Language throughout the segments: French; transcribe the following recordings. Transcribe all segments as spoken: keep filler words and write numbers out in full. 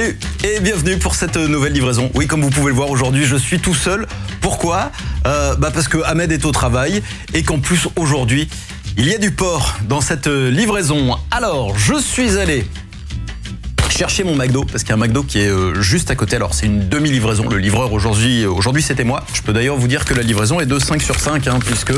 Salut et bienvenue pour cette nouvelle livraison. Oui, comme vous pouvez le voir, aujourd'hui je suis tout seul. Pourquoi ? euh, bah parce que Ahmed est au travail et qu'en plus aujourd'hui il y a du porc dans cette livraison. Alors je suis allé chercher mon McDo, parce qu'il y a un McDo qui est juste à côté. Alors c'est une demi-livraison, le livreur aujourd'hui aujourd'hui c'était moi. Je peux d'ailleurs vous dire que la livraison est de cinq sur cinq, hein, puisque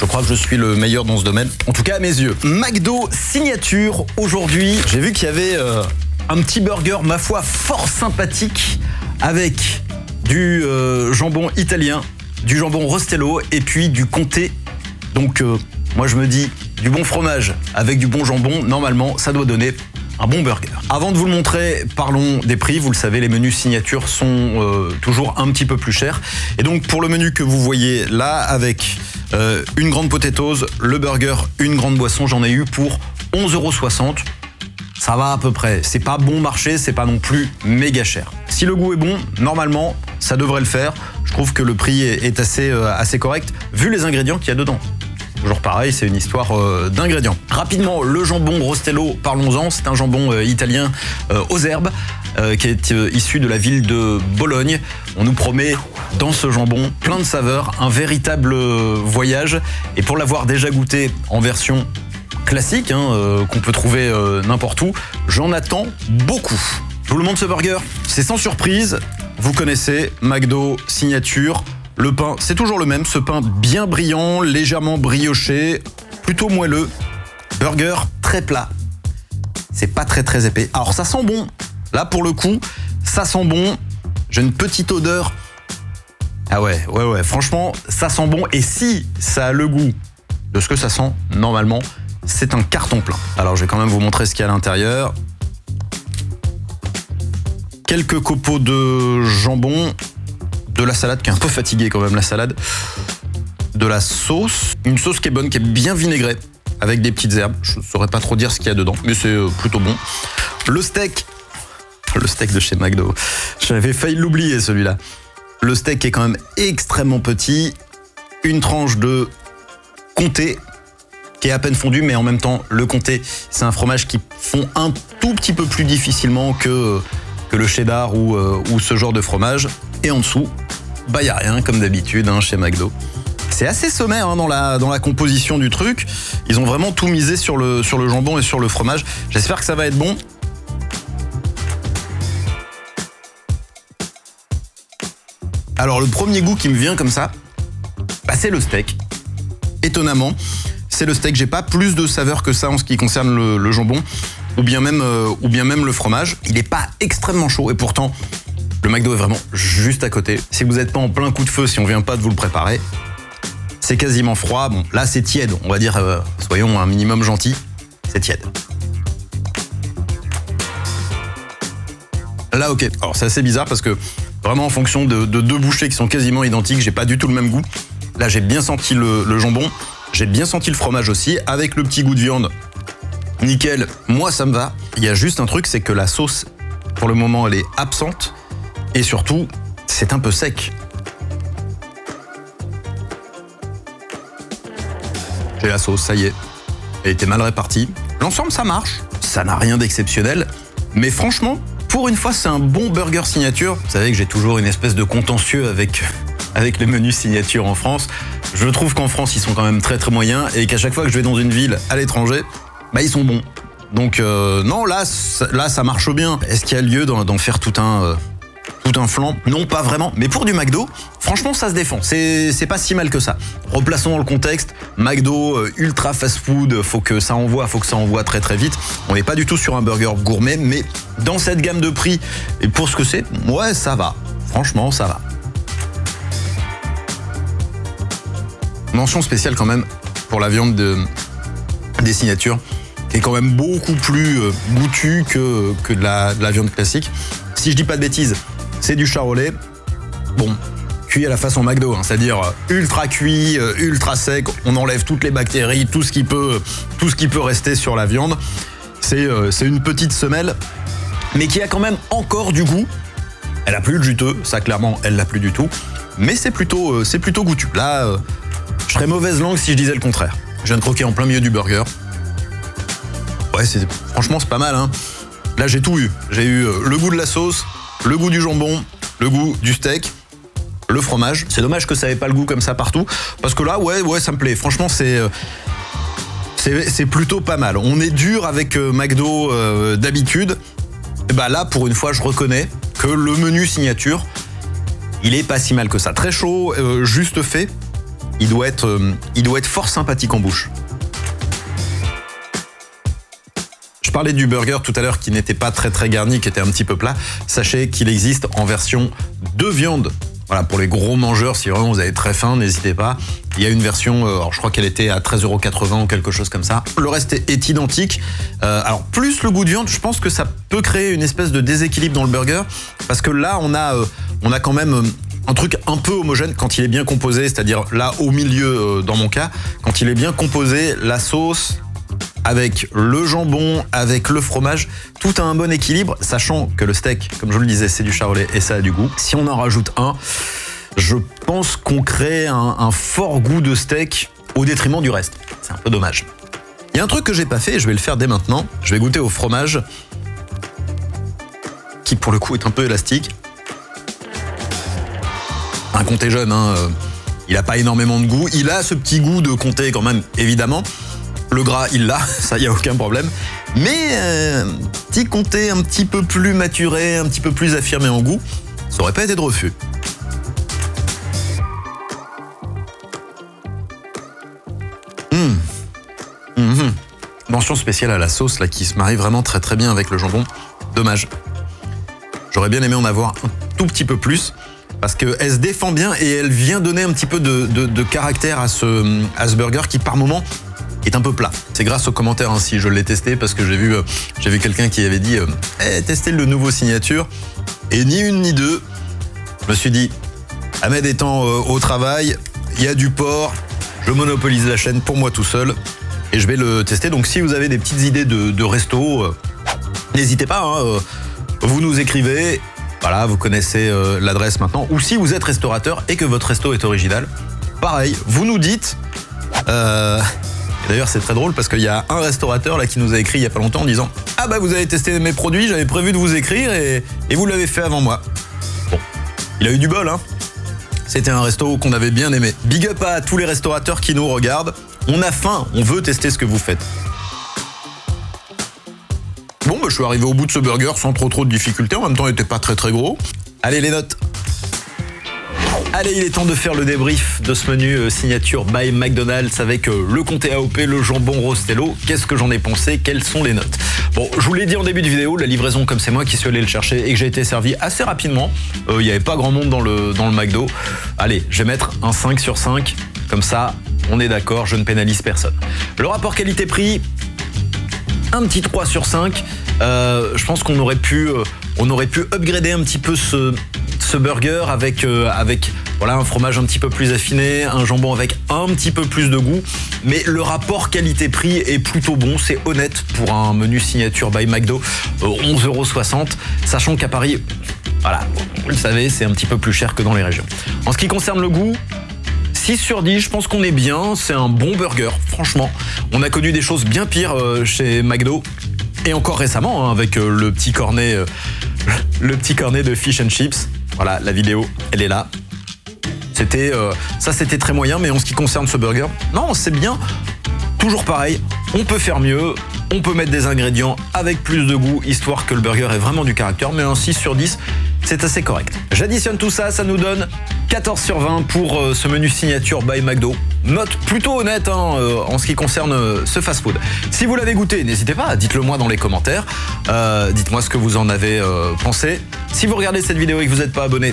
je crois que je suis le meilleur dans ce domaine, en tout cas à mes yeux. McDo signature aujourd'hui. J'ai vu qu'il y avait euh, un petit burger, ma foi, fort sympathique, avec du euh, jambon italien, du jambon Rostello et puis du Comté. Donc euh, moi je me dis, du bon fromage avec du bon jambon, normalement ça doit donner un bon burger. Avant de vous le montrer, parlons des prix. Vous le savez, les menus signatures sont euh, toujours un petit peu plus chers. Et donc pour le menu que vous voyez là, avec euh, une grande potatoes, le burger, une grande boisson, j'en ai eu pour onze euros soixante. Ça va à peu près. C'est pas bon marché, c'est pas non plus méga cher. Si le goût est bon, normalement, ça devrait le faire. Je trouve que le prix est assez, euh, assez correct, vu les ingrédients qu'il y a dedans. Toujours pareil, c'est une histoire euh, d'ingrédients. Rapidement, le jambon Rostello, parlons-en. C'est un jambon euh, italien euh, aux herbes euh, qui est euh, issu de la ville de Bologne. On nous promet dans ce jambon plein de saveurs, un véritable euh, voyage. Et pour l'avoir déjà goûté en version classique, hein, euh, qu'on peut trouver euh, n'importe où, j'en attends beaucoup. Je vous le montre, ce burger, c'est sans surprise. Vous connaissez McDo signature. Le pain, c'est toujours le même, ce pain bien brillant, légèrement brioché, plutôt moelleux. Burger très plat, c'est pas très très épais. Alors ça sent bon, là pour le coup, ça sent bon, j'ai une petite odeur. Ah ouais, ouais, ouais, franchement, ça sent bon. Et si ça a le goût de ce que ça sent, normalement, c'est un carton plein. Alors je vais quand même vous montrer ce qu'il y a à l'intérieur. Quelques copeaux de jambon, de la salade qui est un peu fatiguée quand même, la salade, de la sauce, une sauce qui est bonne, qui est bien vinaigrée, avec des petites herbes. Je ne saurais pas trop dire ce qu'il y a dedans, mais c'est plutôt bon. Le steak, le steak de chez McDo, j'avais failli l'oublier celui-là. Le steak est quand même extrêmement petit, une tranche de comté qui est à peine fondue, mais en même temps le comté, c'est un fromage qui fond un tout petit peu plus difficilement que, que le cheddar ou, ou ce genre de fromage. Et en dessous, bah y a rien comme d'habitude, hein, chez McDo. C'est assez sommaire, hein, dans, la, dans la composition du truc. Ils ont vraiment tout misé sur le, sur le jambon et sur le fromage. J'espère que ça va être bon. Alors le premier goût qui me vient comme ça, bah, c'est le steak. Étonnamment, c'est le steak. J'ai pas plus de saveur que ça en ce qui concerne le, le jambon ou bien, même, euh, ou bien même le fromage. Il est pas extrêmement chaud et pourtant, le McDo est vraiment juste à côté. Si vous n'êtes pas en plein coup de feu, si on ne vient pas de vous le préparer, c'est quasiment froid. Bon, là c'est tiède, on va dire, euh, soyons un minimum gentils, c'est tiède. Là, ok. Alors c'est assez bizarre parce que vraiment en fonction de, de deux bouchées qui sont quasiment identiques, j'ai pas du tout le même goût. Là j'ai bien senti le, le jambon, j'ai bien senti le fromage aussi, avec le petit goût de viande, nickel, moi ça me va. Il y a juste un truc, c'est que la sauce, pour le moment, elle est absente. Et surtout, c'est un peu sec. J'ai la sauce, ça y est. Elle était mal répartie. L'ensemble, ça marche. Ça n'a rien d'exceptionnel. Mais franchement, pour une fois, c'est un bon burger signature. Vous savez que j'ai toujours une espèce de contentieux avec, avec les menus signature en France. Je trouve qu'en France, ils sont quand même très très moyens et qu'à chaque fois que je vais dans une ville à l'étranger, bah, ils sont bons. Donc euh, non, là, là, ça marche bien. Est-ce qu'il y a lieu d'en faire tout un... Euh, Tout un flanc, non pas vraiment, mais pour du McDo, franchement ça se défend, c'est pas si mal que ça. Replaçons dans le contexte, McDo, ultra fast food, faut que ça envoie, faut que ça envoie très très vite. On n'est pas du tout sur un burger gourmet, mais dans cette gamme de prix, et pour ce que c'est, ouais ça va, franchement ça va. Mention spéciale quand même pour la viande de, des signatures, qui est quand même beaucoup plus goûtue que, que de, la, de la viande classique. Si je dis pas de bêtises, c'est du charolais, bon, cuit à la façon McDo, hein, c'est-à-dire ultra cuit, ultra sec, on enlève toutes les bactéries, tout ce qui peut, tout ce qui peut rester sur la viande. C'est euh, une petite semelle, mais qui a quand même encore du goût. Elle a plus de juteux, ça clairement, elle l'a plus du tout, mais c'est plutôt, euh, c'est plutôt goûtu. Là, euh, je serais mauvaise langue si je disais le contraire. Je viens de croquer en plein milieu du burger. Ouais, franchement, c'est pas mal, hein. Là, j'ai tout eu. J'ai eu le goût de la sauce, le goût du jambon, le goût du steak, le fromage. C'est dommage que ça n'ait pas le goût comme ça partout. Parce que là, ouais, ouais, ça me plaît. Franchement, c'est... C'est plutôt pas mal. On est dur avec McDo euh, d'habitude. Bah là, pour une fois, je reconnais que le menu signature, il est pas si mal que ça. Très chaud, euh, juste fait. Il doit être, euh, il doit être fort sympathique en bouche. Je parlais du burger tout à l'heure qui n'était pas très très garni, qui était un petit peu plat. Sachez qu'il existe en version deux viandes. Voilà, pour les gros mangeurs, si vraiment vous avez très faim, n'hésitez pas. Il y a une version, alors je crois qu'elle était à treize euros quatre-vingts ou quelque chose comme ça. Le reste est identique. Euh, alors, plus le goût de viande, je pense que ça peut créer une espèce de déséquilibre dans le burger. Parce que là, on a, euh, on a quand même euh, un truc un peu homogène quand il est bien composé. C'est-à-dire là, au milieu, euh, dans mon cas, quand il est bien composé, la sauce avec le jambon, avec le fromage, tout a un bon équilibre, sachant que le steak, comme je le disais, c'est du charolais et ça a du goût. Si on en rajoute un, je pense qu'on crée un, un fort goût de steak au détriment du reste. C'est un peu dommage. Il y a un truc que j'ai pas fait et je vais le faire dès maintenant. Je vais goûter au fromage, qui pour le coup est un peu élastique. Un Comté jeune, hein, euh, il a pas énormément de goût. Il a ce petit goût de Comté quand même, évidemment. Le gras, il l'a, ça, il n'y a aucun problème. Mais euh, petit Comté un petit peu plus maturé, un petit peu plus affirmé en goût, ça aurait pas été de refus. Mmh. Mmh. Mention spéciale à la sauce, là, qui se marie vraiment très très bien avec le jambon. Dommage. J'aurais bien aimé en avoir un tout petit peu plus, parce qu'elle se défend bien et elle vient donner un petit peu de, de, de caractère à ce, à ce burger qui, par moment, est un peu plat. C'est grâce aux commentaires, hein, si je l'ai testé, parce que j'ai vu, euh, j'ai vu quelqu'un qui avait dit euh, hey, testez le nouveau signature, et ni une ni deux. Je me suis dit, Ahmed étant euh, au travail, il y a du porc, je monopolise la chaîne pour moi tout seul, et je vais le tester. Donc si vous avez des petites idées de, de resto, euh, n'hésitez pas, hein, euh, vous nous écrivez, voilà, vous connaissez euh, l'adresse maintenant, ou si vous êtes restaurateur et que votre resto est original, pareil, vous nous dites... Euh, D'ailleurs, c'est très drôle parce qu'il y a un restaurateur là qui nous a écrit il n'y a pas longtemps en disant « Ah bah vous avez testé mes produits, j'avais prévu de vous écrire et, et vous l'avez fait avant moi. » Bon, il a eu du bol, hein. C'était un resto qu'on avait bien aimé. Big up à tous les restaurateurs qui nous regardent. On a faim, on veut tester ce que vous faites. Bon, bah, je suis arrivé au bout de ce burger sans trop trop de difficultés. En même temps, il n'était pas très très gros. Allez, les notes. Allez, il est temps de faire le débrief de ce menu signature by McDonald's avec le Comté A O P, le jambon Rostello. Qu'est-ce que j'en ai pensé? Quelles sont les notes? Bon, je vous l'ai dit en début de vidéo, la livraison, comme c'est moi qui suis allé le chercher et que j'ai été servi assez rapidement, il euh, n'y avait pas grand monde dans le, dans le McDo. Allez, je vais mettre un cinq sur cinq, comme ça, on est d'accord, je ne pénalise personne. Le rapport qualité-prix, un petit trois sur cinq. Euh, je pense qu'on aurait pu, euh, on aurait pu upgrader un petit peu ce... ce burger avec, euh, avec voilà, un fromage un petit peu plus affiné, un jambon avec un petit peu plus de goût, mais le rapport qualité-prix est plutôt bon, c'est honnête pour un menu signature by McDo, euh, onze euros soixante, sachant qu'à Paris, voilà, vous le savez, c'est un petit peu plus cher que dans les régions. En ce qui concerne le goût, six sur dix, je pense qu'on est bien, c'est un bon burger, franchement. On a connu des choses bien pires euh, chez McDo, et encore récemment, hein, avec euh, le petit cornet, euh, le petit cornet de fish and chips. Voilà, la vidéo, elle est là. C'était, euh, ça, c'était très moyen, mais en ce qui concerne ce burger, non, c'est bien. Toujours pareil, on peut faire mieux, on peut mettre des ingrédients avec plus de goût, histoire que le burger ait vraiment du caractère, mais un six sur dix, c'est assez correct. J'additionne tout ça, ça nous donne quatorze sur vingt pour euh, ce menu signature by McDo. Note plutôt honnête, hein, euh, en ce qui concerne euh, ce fast-food. Si vous l'avez goûté, n'hésitez pas, dites-le moi dans les commentaires. Euh, dites-moi ce que vous en avez euh, pensé. Si vous regardez cette vidéo et que vous n'êtes pas abonné,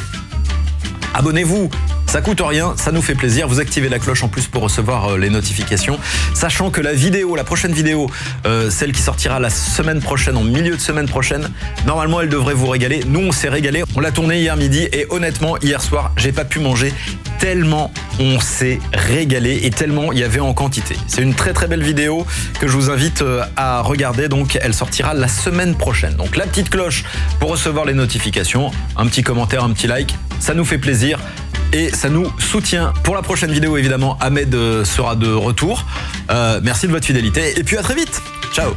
abonnez-vous. Ça coûte rien, ça nous fait plaisir. Vous activez la cloche en plus pour recevoir les notifications. Sachant que la vidéo, la prochaine vidéo, euh, celle qui sortira la semaine prochaine, en milieu de semaine prochaine, normalement elle devrait vous régaler. Nous on s'est régalé, on l'a tournée hier midi et honnêtement hier soir j'ai pas pu manger tellement on s'est régalé et tellement il y avait en quantité. C'est une très très belle vidéo que je vous invite à regarder, donc elle sortira la semaine prochaine. Donc la petite cloche pour recevoir les notifications, un petit commentaire, un petit like, ça nous fait plaisir. Et ça nous soutient. Pour la prochaine vidéo, évidemment, Ahmed sera de retour. Euh, merci de votre fidélité. Et puis à très vite. Ciao.